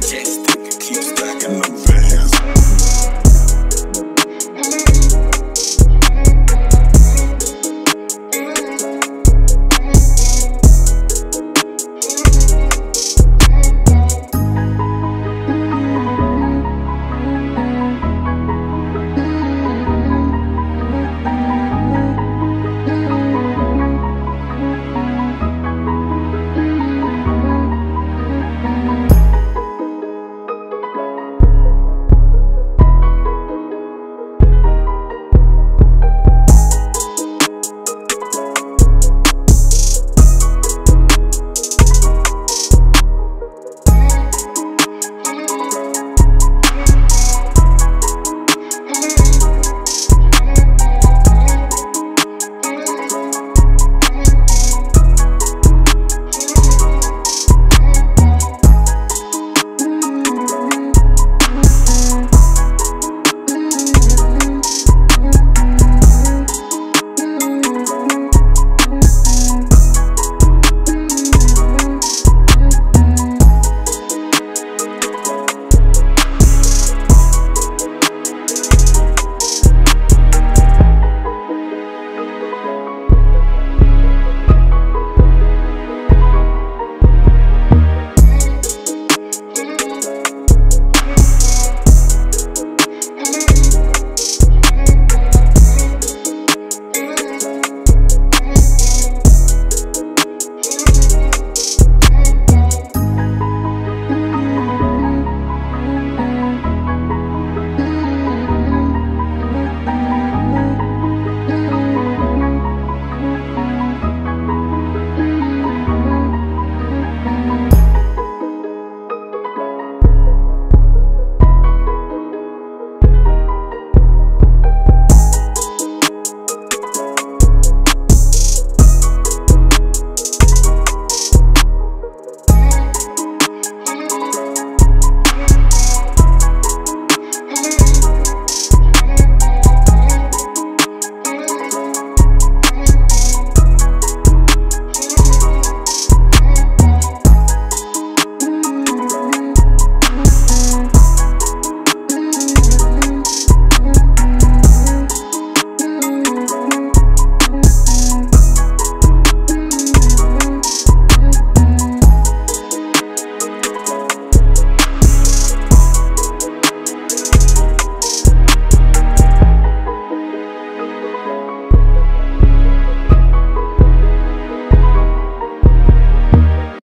chicks.